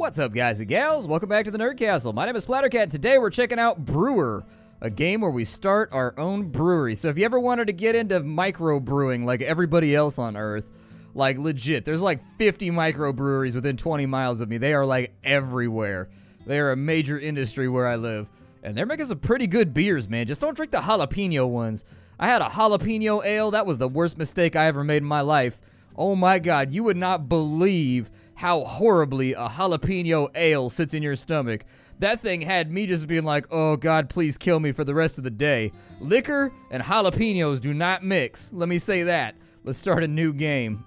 What's up, guys and gals? Welcome back to the Nerdcastle. My name is Splattercat. Today we're checking out Brewer, a game where we start our own brewery. So if you ever wanted to get into microbrewing like everybody else on Earth, like legit, there's like 50 microbreweries within 20 miles of me. They are like everywhere. They are a major industry where I live. And they're making some pretty good beers, man. Just don't drink the jalapeno ones. I had a jalapeno ale. That was the worst mistake I ever made in my life. Oh my God, you would not believe how horribly a jalapeno ale sits in your stomach. That thing had me just being like, oh God, please kill me for the rest of the day. Liquor and jalapenos do not mix. Let me say that. Let's start a new game.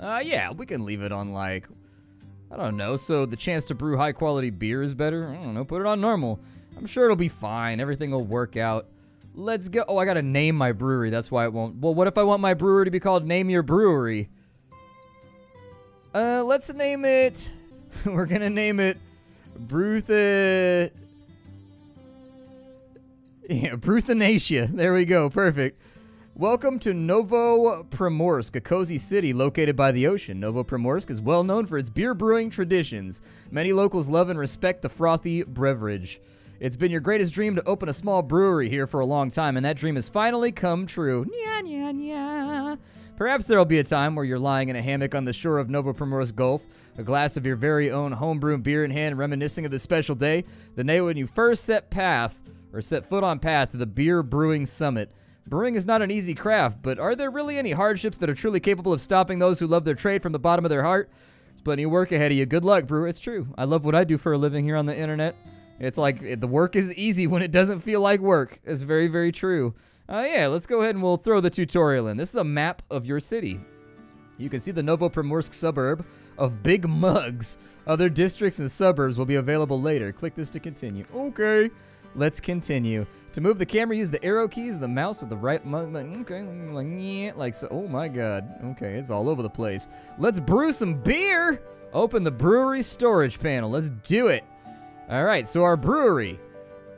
Yeah, we can leave it on like, I don't know, so the chance to brew high quality beer is better? I don't know, put it on normal. I'm sure it'll be fine. Everything will work out. Let's go. Oh, I gotta name my brewery. That's why it won't. Well, what if I want my brewery to be called Name Your Brewery? Let's name it. We're gonna name it Brutha. Yeah, Bruthanatia. There we go. Perfect. Welcome to Novo Primorsk, a cozy city located by the ocean. Novo Primorsk is well known for its beer brewing traditions. Many locals love and respect the frothy beverage. It's been your greatest dream to open a small brewery here for a long time, and that dream has finally come true. Nya, nya, nya. Perhaps there'll be a time where you're lying in a hammock on the shore of Novo Primorsk Gulf, a glass of your very own homebrewed beer in hand, reminiscing of the special day, the day when you first set foot on path to the beer brewing summit. Brewing is not an easy craft, but are there really any hardships that are truly capable of stopping those who love their trade from the bottom of their heart? There's plenty of work ahead of you. Good luck, brewer. It's true. I love what I do for a living here on the internet. It's like the work is easy when it doesn't feel like work. It's very, very true. Yeah, let's go ahead and we'll throw the tutorial in. This is a map of your city. You can see the Novo Primorsk suburb of Big Mugs. Other districts and suburbs will be available later. Click this to continue. Okay. Let's continue. To move the camera, use the arrow keys and the mouse with the right... Okay, like so. Oh my God. Okay, it's all over the place. Let's brew some beer! Open the brewery storage panel. Let's do it. All right, so our brewery.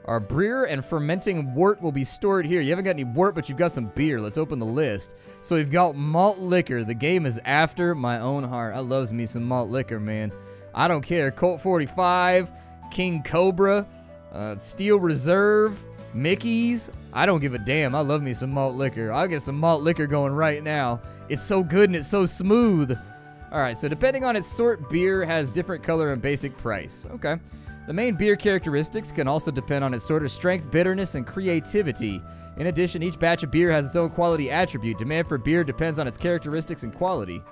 Our beer and fermenting wort will be stored here. You haven't got any wort, but you've got some beer. Let's open the list. So we've got malt liquor. The game is after my own heart. I loves me some malt liquor, man. I don't care. Colt 45, King Cobra, Steel Reserve, Mickey's. I don't give a damn. I love me some malt liquor. I'll get some malt liquor going right now. It's so good and it's so smooth. All right, so depending on its sort, beer has different color and basic price. Okay. The main beer characteristics can also depend on its sort of strength, bitterness, and creativity. In addition, each batch of beer has its own quality attribute. Demand for beer depends on its characteristics and quality.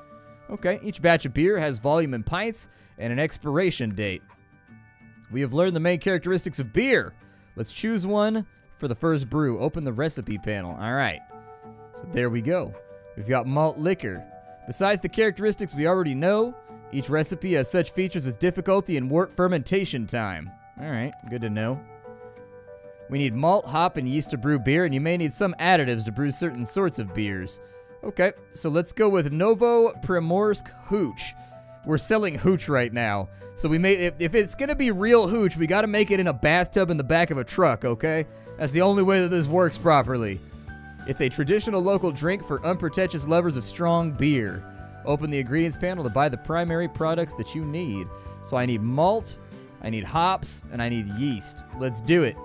Okay, each batch of beer has volume in pints and an expiration date. We have learned the main characteristics of beer. Let's choose one for the first brew. Open the recipe panel. All right. So there we go. We've got malt liquor. Besides the characteristics we already know, each recipe has such features as difficulty and wort fermentation time. All right. Good to know. We need malt, hop, and yeast to brew beer, and you may need some additives to brew certain sorts of beers. Okay. So let's go with Novo Primorsk Hooch. We're selling hooch right now, so we may, if it's gonna be real hooch, we gotta make it in a bathtub in the back of a truck, okay? That's the only way that this works properly. It's a traditional local drink for unpretentious lovers of strong beer. Open the ingredients panel to buy the primary products that you need. So I need malt, I need hops, and I need yeast. Let's do it.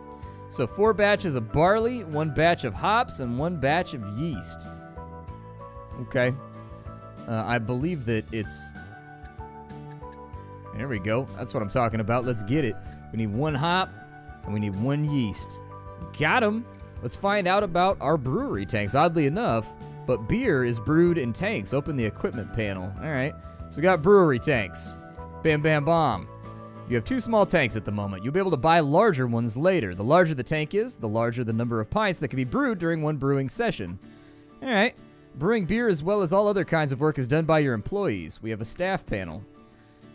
So 4 batches of barley, 1 batch of hops, and 1 batch of yeast. Okay. I believe that it's... There we go. That's what I'm talking about. Let's get it. We need 1 hop, and we need 1 yeast. Got 'em. Let's find out about our brewery tanks. Oddly enough, but beer is brewed in tanks. Open the equipment panel. All right. So we got brewery tanks. Bam, bam, bam. You have 2 small tanks at the moment. You'll be able to buy larger ones later. The larger the tank is, the larger the number of pints that can be brewed during one brewing session. All right. Brewing beer as well as all other kinds of work is done by your employees. We have a staff panel.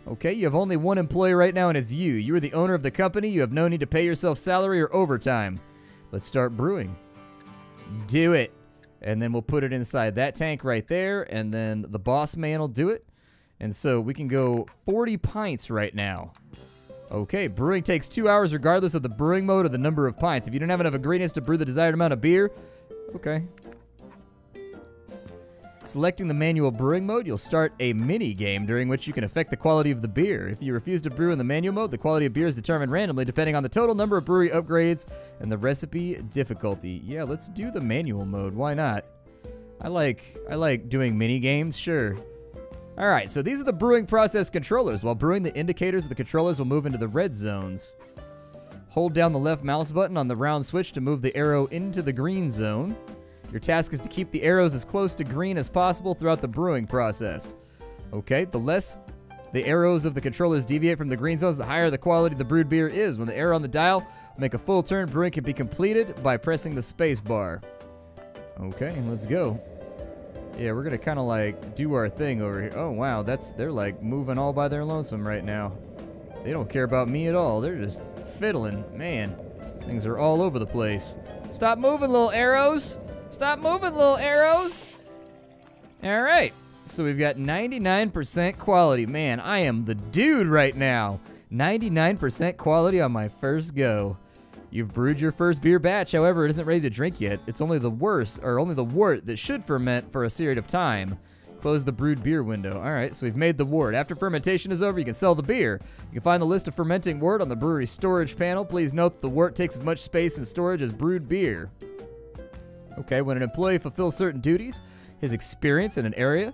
Okay, you have only 1 employee right now, and it's you. You are the owner of the company. You have no need to pay yourself salary or overtime. Let's start brewing. Do it. And then we'll put it inside that tank right there, and then the boss man will do it. And so we can go 40 pints right now. Okay, brewing takes 2 hours regardless of the brewing mode or the number of pints. If you don't have enough ingredients to brew the desired amount of beer, okay. Selecting the manual brewing mode, you'll start a mini game during which you can affect the quality of the beer. If you refuse to brew in the manual mode, the quality of beer is determined randomly depending on the total number of brewery upgrades and the recipe difficulty. Yeah, let's do the manual mode. Why not? I like doing mini games, sure. All right, so these are the brewing process controllers. While brewing, the indicators of the controllers will move into the red zones. Hold down the left mouse button on the round switch to move the arrow into the green zone. Your task is to keep the arrows as close to green as possible throughout the brewing process. Okay, the less the arrows of the controllers deviate from the green zones, the higher the quality the brewed beer is. When the arrow on the dial make a full turn, brewing can be completed by pressing the space bar. Okay, let's go. Yeah, we're gonna kinda like do our thing over here. Oh wow, they're like moving all by their lonesome right now. They don't care about me at all. They're just fiddling. Man, these things are all over the place. Stop moving, little arrows. Stop moving, little arrows. All right. So we've got 99% quality. Man, I am the dude right now. 99% quality on my first go. You've brewed your first beer batch. However, it isn't ready to drink yet. It's only the wort that should ferment for a period of time. Close the brewed beer window. All right, so we've made the wort. After fermentation is over, you can sell the beer. You can find the list of fermenting wort on the brewery storage panel. Please note that the wort takes as much space in storage as brewed beer. Okay, when an employee fulfills certain duties, his experience in an area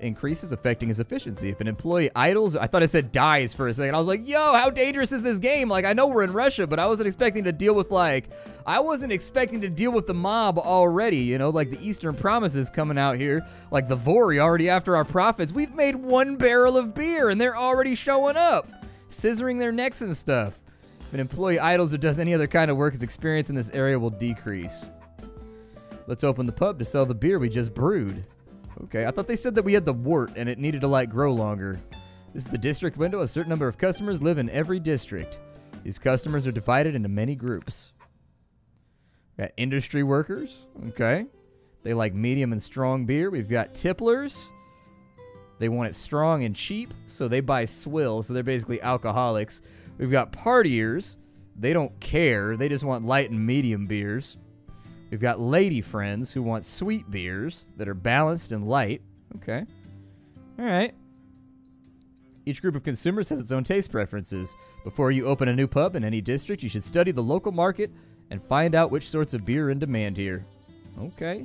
increases, affecting his efficiency. If an employee idles, I thought it said dies for a second. I was like, yo, how dangerous is this game? Like, I know we're in Russia, but I wasn't expecting to deal with, like, I wasn't expecting to deal with the mob already, you know, like the Eastern Promises coming out here, like the Vori already after our profits. We've made one barrel of beer and they're already showing up, scissoring their necks and stuff. If an employee idles or does any other kind of work, his experience in this area will decrease. Let's open the pub to sell the beer we just brewed. Okay, I thought they said that we had the wort and it needed to, like, grow longer. This is the district window. A certain number of customers live in every district. These customers are divided into many groups. We've got industry workers. Okay. They like medium and strong beer. We've got tipplers. They want it strong and cheap, so they buy swill, so they're basically alcoholics. We've got partiers. They don't care. They just want light and medium beers. We've got lady friends who want sweet beers that are balanced and light. Okay. All right. Each group of consumers has its own taste preferences. Before you open a new pub in any district, you should study the local market and find out which sorts of beer are in demand here. Okay.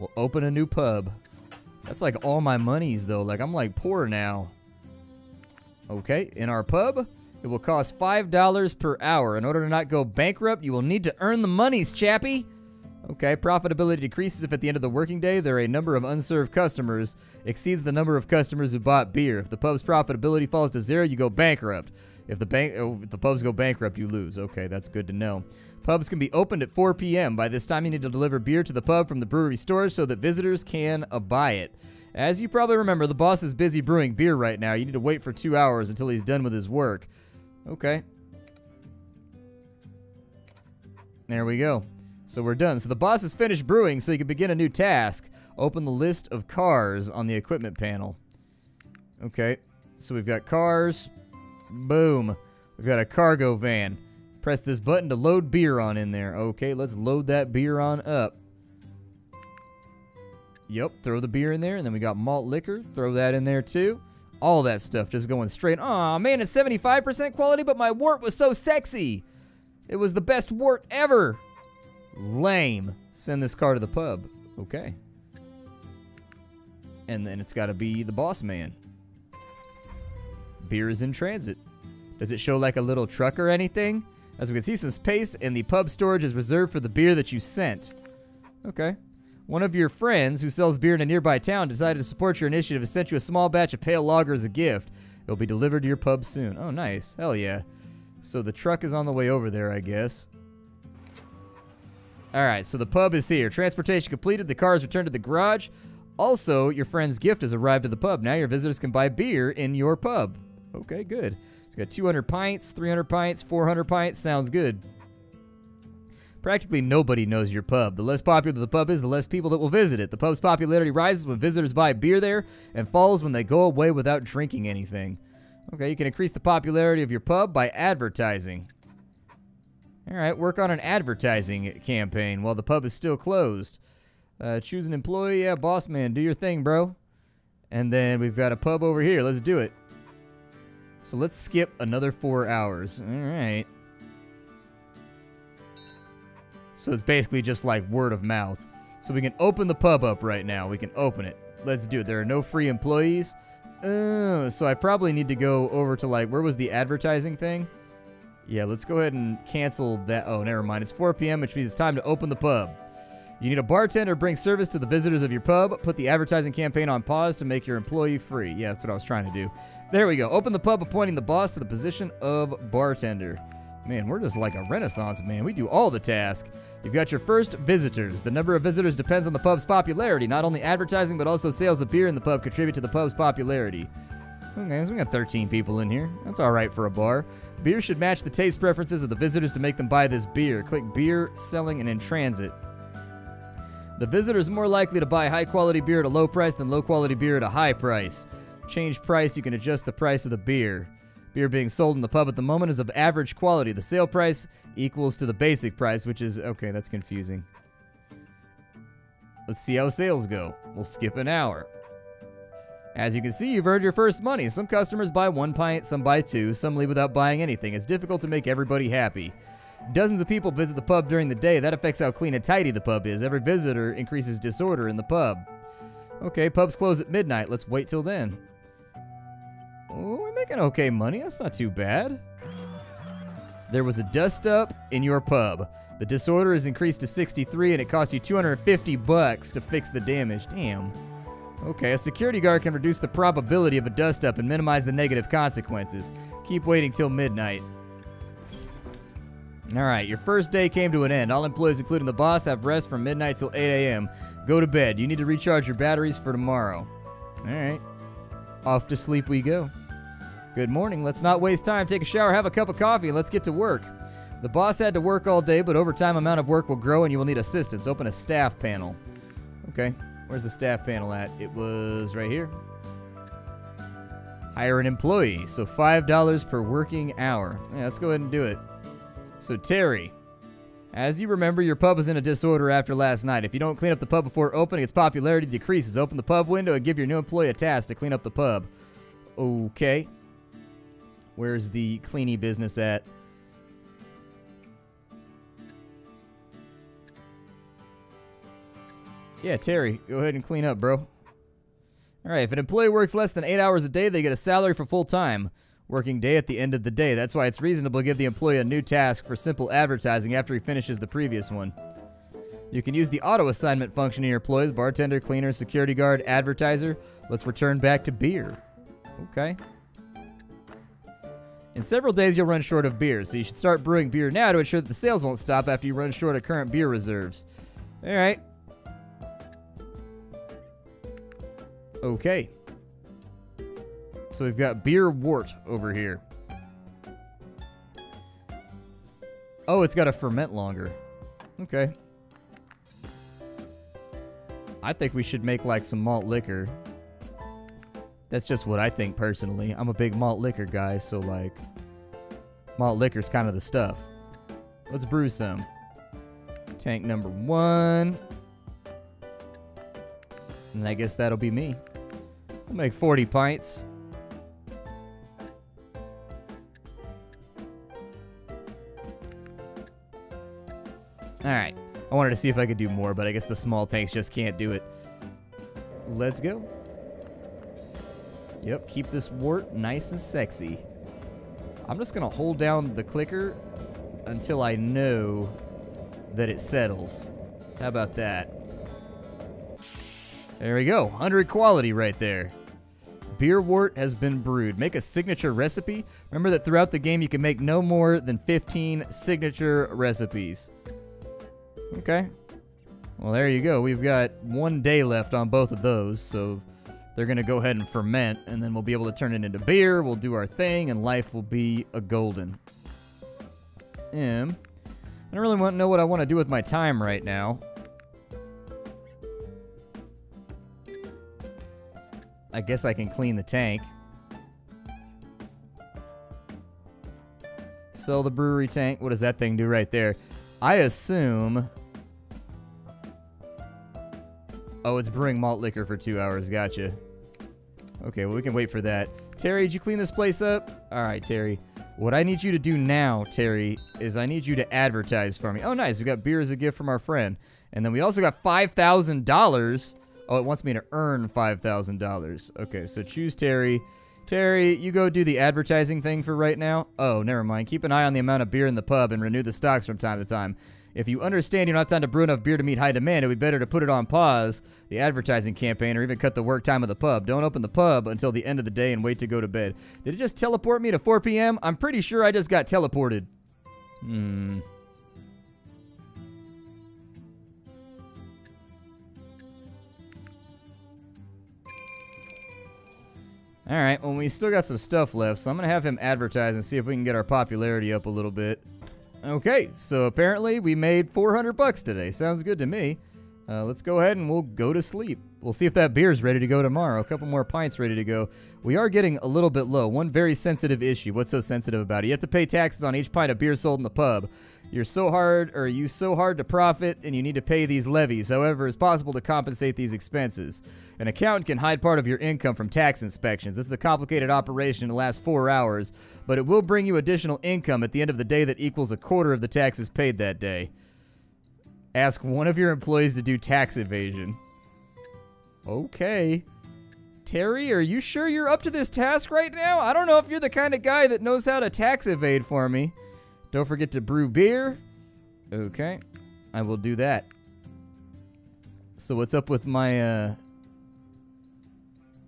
We'll open a new pub. That's like all my monies, though. Like, I'm like poor now. Okay. In our pub, it will cost $5 per hour. In order to not go bankrupt, you will need to earn the monies, chappy. Okay, profitability decreases if at the end of the working day there are a number of unserved customers exceeds the number of customers who bought beer. If the pub's profitability falls to zero, you go bankrupt. If the pubs go bankrupt, you lose. Okay, that's good to know. Pubs can be opened at 4 p.m. By this time, you need to deliver beer to the pub from the brewery storage so that visitors can buy it. As you probably remember, the boss is busy brewing beer right now. You need to wait for 2 hours until he's done with his work. Okay. There we go. So we're done. So the boss has finished brewing, so you can begin a new task. Open the list of cars on the equipment panel. Okay. So we've got cars. Boom. We've got a cargo van. Press this button to load beer on in there. Okay, let's load that beer on up. Yep, throw the beer in there, and then we got malt liquor. Throw that in there, too. All that stuff just going straight. Aw, man, it's 75% quality, but my wort was so sexy. It was the best wort ever. Lame. Send this car to the pub. Okay. And then it's got to be the boss man. Beer is in transit. Does it show like a little truck or anything? As we can see, some space in the pub storage is reserved for the beer that you sent. Okay. One of your friends who sells beer in a nearby town decided to support your initiative and sent you a small batch of pale lager as a gift. It will be delivered to your pub soon. Oh, nice. Hell yeah. So the truck is on the way over there, I guess. All right, so the pub is here. Transportation completed. The car is returned to the garage. Also, your friend's gift has arrived at the pub. Now your visitors can buy beer in your pub. Okay, good. It's got 200 pints, 300 pints, 400 pints. Sounds good. Practically nobody knows your pub. The less popular the pub is, the less people that will visit it. The pub's popularity rises when visitors buy beer there and falls when they go away without drinking anything. Okay, you can increase the popularity of your pub by advertising. All right, work on an advertising campaign while the pub is still closed. Choose an employee. Yeah, boss man, do your thing, bro. And then we've got a pub over here. Let's do it. So let's skip another 4 hours. All right. So it's basically just like word of mouth. So we can open the pub up right now. We can open it. Let's do it. There are no free employees. So I probably need to go over to like, where was the advertising thing? Yeah, let's go ahead and cancel that. Oh, never mind. It's 4 p.m., which means it's time to open the pub. You need a bartender, bring service to the visitors of your pub. Put the advertising campaign on pause to make your employee free. Yeah, that's what I was trying to do. There we go. Open the pub, appointing the boss to the position of bartender. Man, we're just like a renaissance, man. We do all the tasks. You've got your first visitors. The number of visitors depends on the pub's popularity. Not only advertising, but also sales of beer in the pub contribute to the pub's popularity. Okay, so we got 13 people in here. That's all right for a bar. Beer should match the taste preferences of the visitors to make them buy this beer. Click beer, selling, and in transit. The visitor is more likely to buy high-quality beer at a low price than low-quality beer at a high price. Change price, you can adjust the price of the beer. Beer being sold in the pub at the moment is of average quality. The sale price equals to the basic price, which is... Okay, that's confusing. Let's see how sales go. We'll skip an hour. As you can see, you've earned your first money. Some customers buy 1 pint, some buy 2, some leave without buying anything. It's difficult to make everybody happy. Dozens of people visit the pub during the day. That affects how clean and tidy the pub is. Every visitor increases disorder in the pub. Okay, pubs close at midnight. Let's wait till then. Oh, we're making okay money. That's not too bad. There was a dust-up in your pub. The disorder is increased to 63, and it cost you 250 bucks to fix the damage. Damn. Okay, a security guard can reduce the probability of a dust-up and minimize the negative consequences. Keep waiting till midnight. Alright, your first day came to an end. All employees, including the boss, have rest from midnight till 8 a.m. Go to bed. You need to recharge your batteries for tomorrow. Alright. Off to sleep we go. Good morning. Let's not waste time. Take a shower, have a cup of coffee, and let's get to work. The boss had to work all day, but over time, amount of work will grow and you will need assistance. Open a staff panel. Okay. Where's the staff panel at? It was right here. Hire an employee. So $5 per working hour. Yeah, let's go ahead and do it. So, Terry, as you remember, your pub is in a disorder after last night. If you don't clean up the pub before opening, its popularity decreases. Open the pub window and give your new employee a task to clean up the pub. Okay. Where's the cleaning business at? Yeah, Terry, go ahead and clean up, bro. All right, if an employee works less than 8 hours a day, they get a salary for full time. Working day at the end of the day. That's why it's reasonable to give the employee a new task for simple advertising after he finishes the previous one. You can use the auto-assignment function in your employees. Bartender, cleaner, security guard, advertiser. Let's return back to beer. Okay. In several days, you'll run short of beer, so you should start brewing beer now to ensure that the sales won't stop after you run short of current beer reserves. All right. Okay. So we've got beer wort over here. Oh, it's got to ferment longer. Okay. I think we should make like some malt liquor. That's just what I think personally. I'm a big malt liquor guy, so like malt liquor's kind of the stuff. Let's brew some. Tank number 1. And I guess that'll be me. We'll make 40 pints. Alright, I wanted to see if I could do more, but I guess the small tanks just can't do it. Let's go. Yep, keep this wort nice and sexy. I'm just going to hold down the clicker until I know that it settles. How about that? There we go, 100 quality right there. Beer wort has been brewed. Make a signature recipe. Remember that throughout the game you can make no more than 15 signature recipes. Okay. Well, there you go. We've got 1 day left on both of those, so they're going to go ahead and ferment, and then we'll be able to turn it into beer, we'll do our thing, and life will be a golden. I don't really want to know what I want to do with my time right now. I guess I can clean the tank. Sell the brewery tank. What does that thing do right there? I assume Oh, it's brewing malt liquor for 2 hours. Gotcha. Okay, well, we can wait for that. Terry, did you clean this place up? All right, Terry. What I need you to do now, Terry, is I need you to advertise for me. Oh, nice. We got beer as a gift from our friend. And then we also got $5,000. Oh, it wants me to earn $5,000. Okay, so choose Terry. Terry, you go do the advertising thing for right now. Oh, never mind. Keep an eye on the amount of beer in the pub and renew the stocks from time to time. If you understand you don't have time to brew enough beer to meet high demand, it would be better to put it on pause, the advertising campaign, or even cut the work time of the pub. Don't open the pub until the end of the day and wait to go to bed. Did it just teleport me to 4 p.m.? I'm pretty sure I just got teleported. All right, well, we still got some stuff left, so I'm going to have him advertise and see if we can get our popularity up a little bit. Okay, so apparently we made 400 bucks today. Sounds good to me. Let's go ahead and we'll go to sleep. We'll see if that beer's ready to go tomorrow. A couple more pints ready to go. We are getting a little bit low. One very sensitive issue. What's so sensitive about it? You have to pay taxes on each pint of beer sold in the pub. You're so hard to profit, and you need to pay these levies. However, it's possible to compensate these expenses. An accountant can hide part of your income from tax inspections. This is a complicated operation in the last 4 hours, but it will bring you additional income at the end of the day that equals a quarter of the taxes paid that day. Ask one of your employees to do tax evasion. Okay. Terry, are you sure you're up to this task right now? I don't know if you're the kind of guy that knows how to tax evade for me. Don't forget to brew beer. Okay, I will do that. So what's up with my,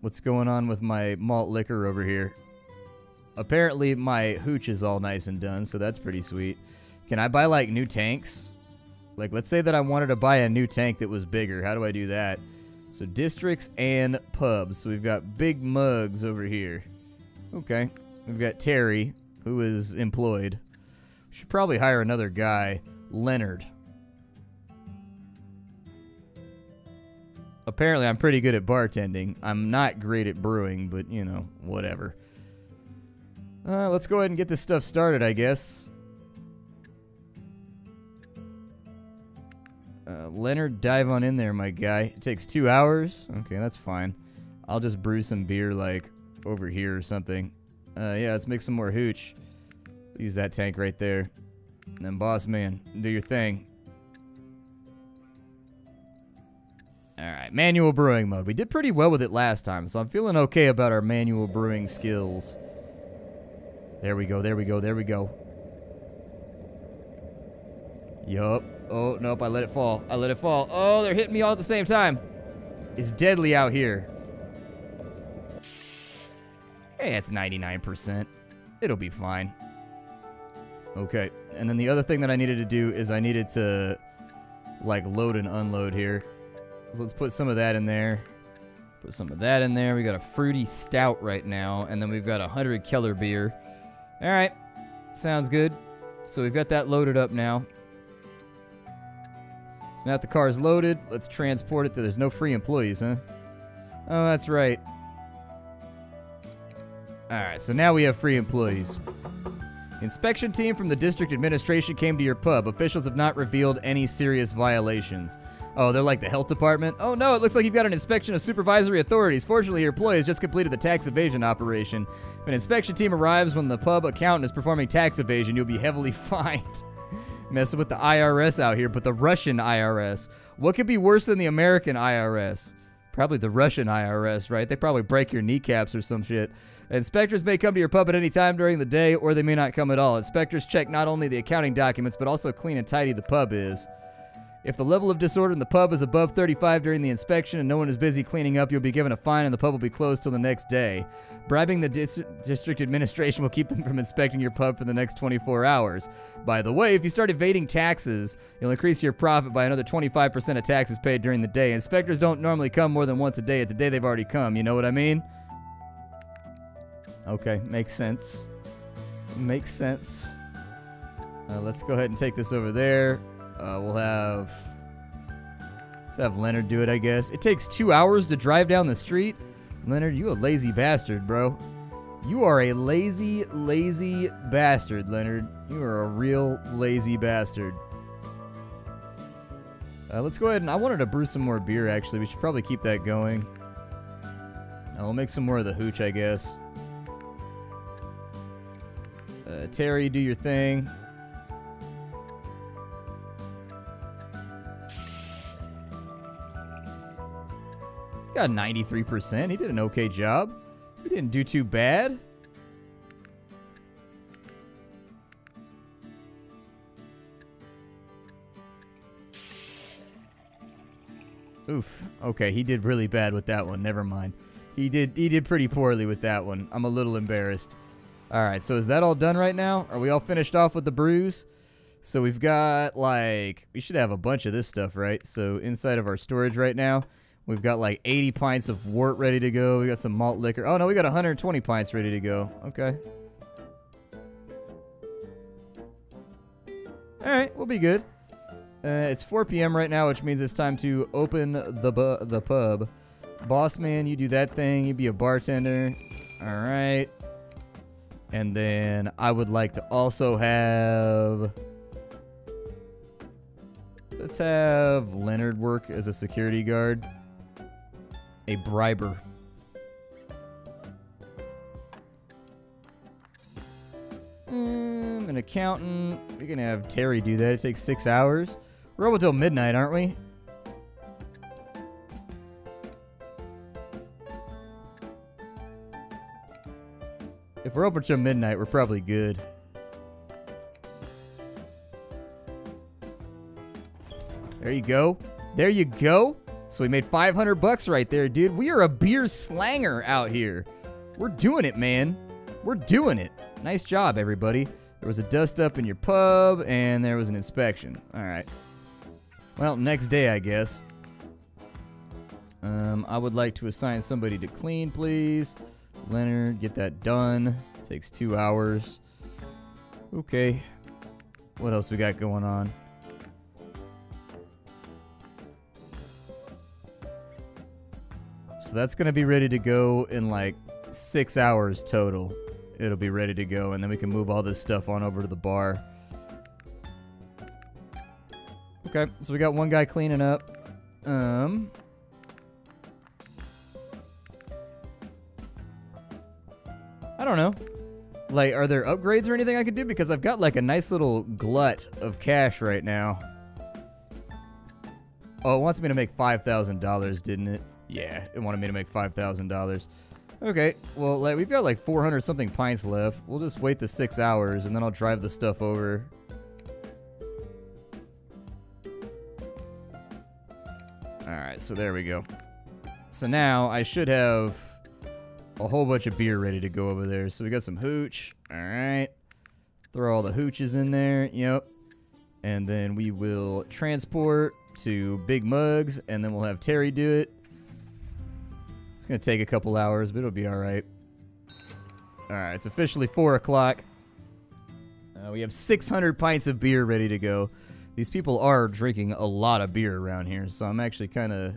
what's going on with my malt liquor over here? Apparently my hooch is all nice and done, so that's pretty sweet. Can I buy, like, new tanks? Like, let's say that I wanted to buy a new tank that was bigger. How do I do that? So districts and pubs. So we've got big mugs over here. Okay, we've got Terry, who is employed. Should probably hire another guy, Leonard. Apparently, I'm pretty good at bartending. I'm not great at brewing, but, you know, whatever. Let's go ahead and get this stuff started, I guess. Leonard, dive on in there, my guy. It takes 2 hours. Okay, that's fine. I'll just brew some beer, like, over here or something. Yeah, let's make some more hooch. Use that tank right there. And then, boss man, do your thing. Alright, manual brewing mode. We did pretty well with it last time, so I'm feeling okay about our manual brewing skills. There we go, there we go, there we go. Yup. Oh, nope, I let it fall. I let it fall. Oh, they're hitting me all at the same time. It's deadly out here. Hey, that's 99%. It'll be fine. Okay, and then the other thing that I needed to do is I needed to, like, load and unload here. So let's put some of that in there. Put some of that in there. We got a fruity stout right now, and then we've got 100 Keller beer. All right, sounds good. So we've got that loaded up now. So now that the car's loaded, let's transport it. There's no free employees, huh? Oh, that's right. All right, so now we have free employees. Inspection team from the district administration came to your pub. Officials have not revealed any serious violations. Oh, they're like the health department? Oh no, it looks like you've got an inspection of supervisory authorities. Fortunately, your employee has just completed the tax evasion operation. If an inspection team arrives when the pub accountant is performing tax evasion, you'll be heavily fined. Messing with the IRS out here, but the Russian IRS. What could be worse than the American IRS? Probably the Russian IRS, right? They probably break your kneecaps or some shit. Inspectors may come to your pub at any time during the day, or they may not come at all. Inspectors check not only the accounting documents, but also clean and tidy the pub is. If the level of disorder in the pub is above 35 during the inspection and no one is busy cleaning up, you'll be given a fine and the pub will be closed till the next day. Bribing the district administration will keep them from inspecting your pub for the next 24 hours. By the way, if you start evading taxes, you'll increase your profit by another 25% of taxes paid during the day. Inspectors don't normally come more than once a day at the day they've already come, you know what I mean? Okay, makes sense. Makes sense. Let's go ahead and take this over there. Let's have Leonard do it, I guess. It takes 2 hours to drive down the street. Leonard, you a lazy bastard, bro. You are a lazy, lazy bastard, Leonard. You are a real lazy bastard. Let's go ahead and I wanted to brew some more beer, actually. We should probably keep that going. I'll make some more of the hooch, I guess. Terry, do your thing. Got 93%. He did an okay job. He didn't do too bad. Oof. Okay, he did really bad with that one. Never mind. He did pretty poorly with that one. I'm a little embarrassed. All right, so is that all done right now? Are we all finished off with the brews? So we've got, like, we should have a bunch of this stuff, right? So inside of our storage right now, we've got like 80 pints of wort ready to go. We got some malt liquor. Oh, no, we got 120 pints ready to go. Okay. All right, we'll be good. It's 4 p.m. right now, which means it's time to open the pub. Boss man, you do that thing. You be a bartender. All right. And then I would like to also have... Let's have Leonard work as a security guard. A briber. An accountant. We're going to have Terry do that. It takes 6 hours. We're over till midnight, aren't we? If we're open till midnight, we're probably good. There you go. There you go. So we made 500 bucks right there, dude. We are a beer slanger out here. We're doing it, man. We're doing it. Nice job, everybody. There was a dust up in your pub, and there was an inspection. All right. Well, next day, I guess. I would like to assign somebody to clean, please. Leonard, get that done. It takes 2 hours. Okay. What else we got going on? So that's going to be ready to go in like 6 hours total. It'll be ready to go, and then we can move all this stuff on over to the bar. Okay, so we got one guy cleaning up. I don't know. Like, are there upgrades or anything I could do? Because I've got like a nice little glut of cash right now. Oh, it wants me to make $5,000, didn't it? Yeah, it wanted me to make $5,000. Okay, well, like, we've got like 400-something pints left. We'll just wait the 6 hours, and then I'll drive the stuff over. Alright, so there we go. So now I should have a whole bunch of beer ready to go over there. So we got some hooch. Alright. Throw all the hooches in there. Yep. And then we will transport to Big Mugs, and then we'll have Terry do it. It's going to take a couple hours, but it'll be all right. All right, it's officially 4 o'clock. We have 600 pints of beer ready to go. These people are drinking a lot of beer around here, so I'm actually kind of...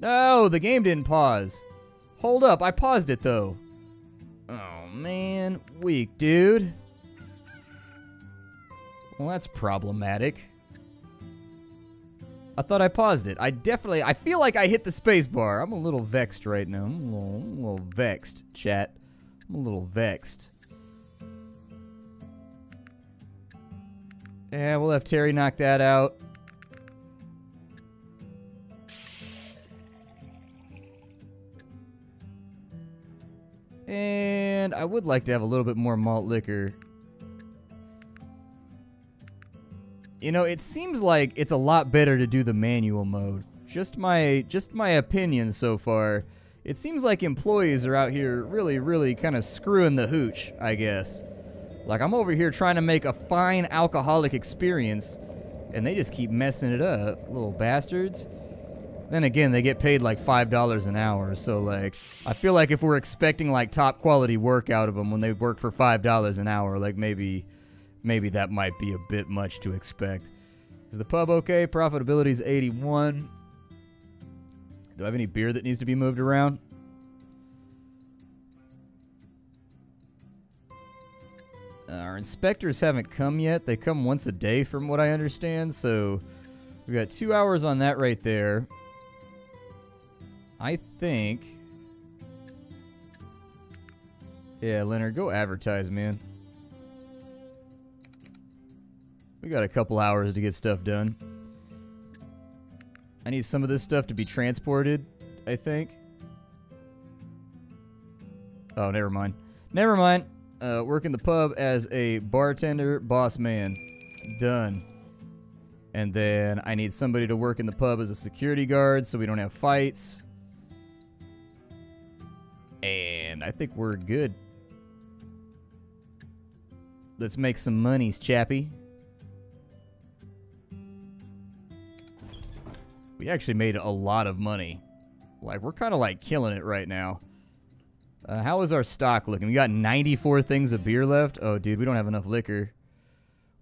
No, the game didn't pause. Hold up, I paused it, though. Oh, man, weak, dude. Well, that's problematic. I thought I paused it. I feel like I hit the space bar. I'm a little vexed right now. I'm a little vexed, chat. I'm a little vexed. Yeah, we'll have Terry knock that out. And I would like to have a little bit more malt liquor. You know, it seems like it's a lot better to do the manual mode. Just my opinion so far. It seems like employees are out here really, really kind of screwing the hooch, I guess. Like, I'm over here trying to make a fine alcoholic experience, and they just keep messing it up, little bastards. Then again, they get paid like $5 an hour, so like, I feel like if we're expecting like top quality work out of them when they work for $5 an hour, like maybe that might be a bit much to expect. Is the pub okay? Profitability is 81. Do I have any beer that needs to be moved around? Our inspectors haven't come yet. They come once a day from what I understand, so We've got 2 hours on that right there. I think... Yeah, Leonard, go advertise, man. We got a couple hours to get stuff done. I need some of this stuff to be transported, I think. Oh, never mind. Never mind. Work in the pub as a bartender boss man. Done. And then I need somebody to work in the pub as a security guard so we don't have fights. And I think we're good. Let's make some monies, chappy. We actually made a lot of money. Like, we're kind of like killing it right now. How is our stock looking? We got 94 things of beer left. Oh, dude, we don't have enough liquor.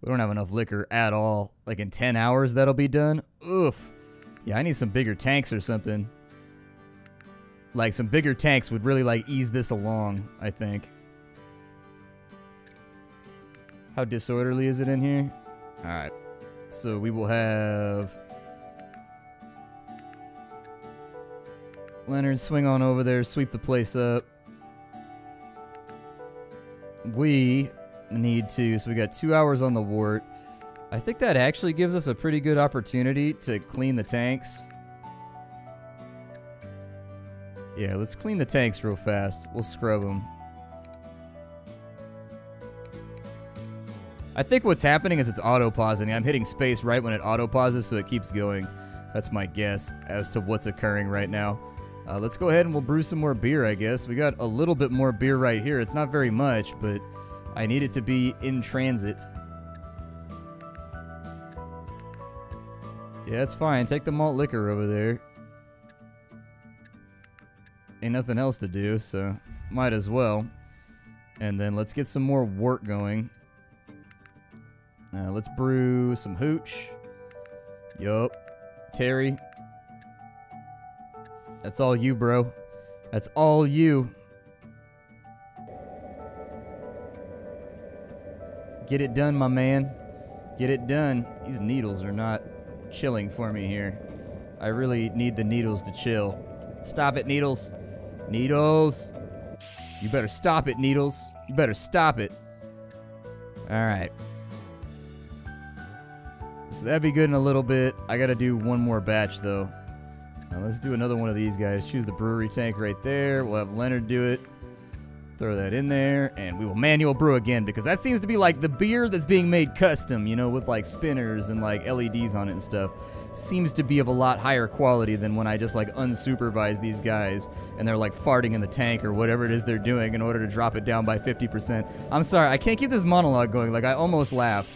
We don't have enough liquor at all. Like, in 10 hours, that'll be done. Oof. Yeah, I need some bigger tanks or something. Like, some bigger tanks would really, like, ease this along, I think. How disorderly is it in here? All right. So we will have... Leonard, swing on over there. Sweep the place up. We need to... So we got 2 hours on the wart. I think that actually gives us a pretty good opportunity to clean the tanks. Yeah, let's clean the tanks real fast. We'll scrub them. I think what's happening is it's auto-pausing. I'm hitting space right when it auto-pauses, so it keeps going. That's my guess as to what's occurring right now. Let's go ahead and we'll brew some more beer, I guess. We got a little bit more beer right here. It's not very much, but I need it to be in transit. Yeah, it's fine. Take the malt liquor over there. Ain't nothing else to do, so might as well. And then let's get some more wort going. Let's brew some hooch. Yup. Terry. That's all you, bro. That's all you. Get it done, my man. Get it done. These needles are not chilling for me here. I really need the needles to chill. Stop it, needles. Needles. You better stop it, needles. You better stop it. All right. So that'd be good in a little bit. I gotta do one more batch, though. Let's do another one of these guys. Choose the brewery tank right there. We'll have Leonard do it. Throw that in there. And we will manual brew again because that seems to be like the beer that's being made custom, you know, with like spinners and like LEDs on it and stuff. Seems to be of a lot higher quality than when I just like unsupervise these guys and they're like farting in the tank or whatever it is they're doing in order to drop it down by 50%. I'm sorry. I can't keep this monologue going. Like, I almost laughed.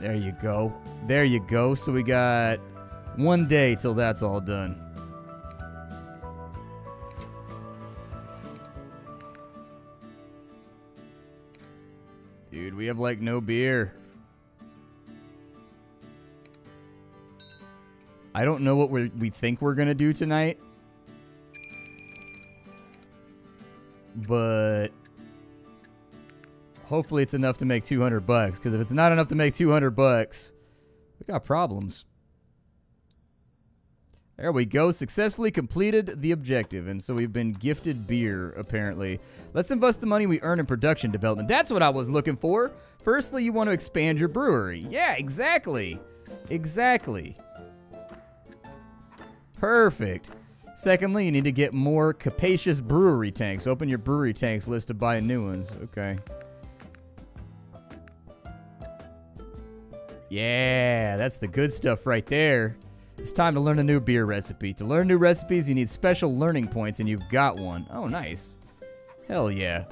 There you go. There you go. So we got... 1 day till that's all done. Dude, we have like no beer. I don't know what we think we're gonna do tonight. But hopefully it's enough to make 200 bucks. Because if it's not enough to make 200 bucks, we got problems. There we go. Successfully completed the objective. And so we've been gifted beer, apparently. Let's invest the money we earn in production development. That's what I was looking for. Firstly, you want to expand your brewery. Yeah, exactly. Exactly. Perfect. Secondly, you need to get more capacious brewery tanks. Open your brewery tanks list to buy new ones. Okay. Yeah, that's the good stuff right there. It's time to learn a new beer recipe. To learn new recipes, you need special learning points, and you've got one. Oh, nice. Hell yeah.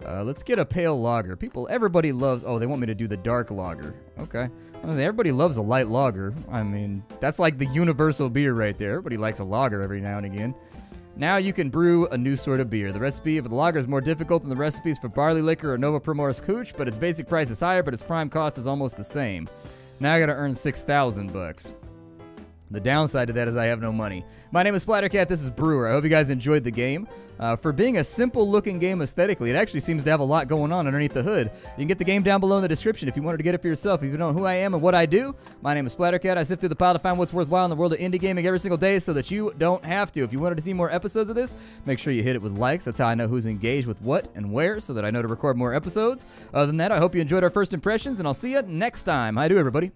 Let's get a pale lager. People, everybody loves... Oh, they want me to do the dark lager. Okay. Everybody loves a light lager. I mean, that's like the universal beer right there. Everybody likes a lager every now and again. Now you can brew a new sort of beer. The recipe for the lager is more difficult than the recipes for barley liquor or Novo Primorsk hooch, but its basic price is higher, but its prime cost is almost the same. Now I gotta earn 6,000 bucks. The downside to that is I have no money. My name is Splattercat, this is Brewer. I hope you guys enjoyed the game. For being a simple-looking game aesthetically, it actually seems to have a lot going on underneath the hood. You can get the game down below in the description if you wanted to get it for yourself. If you don't know who I am and what I do, my name is Splattercat. I sift through the pile to find what's worthwhile in the world of indie gaming every single day so that you don't have to. If you wanted to see more episodes of this, make sure you hit it with likes. That's how I know who's engaged with what and where so that I know to record more episodes. Other than that, I hope you enjoyed our first impressions, and I'll see you next time. How do you do, everybody?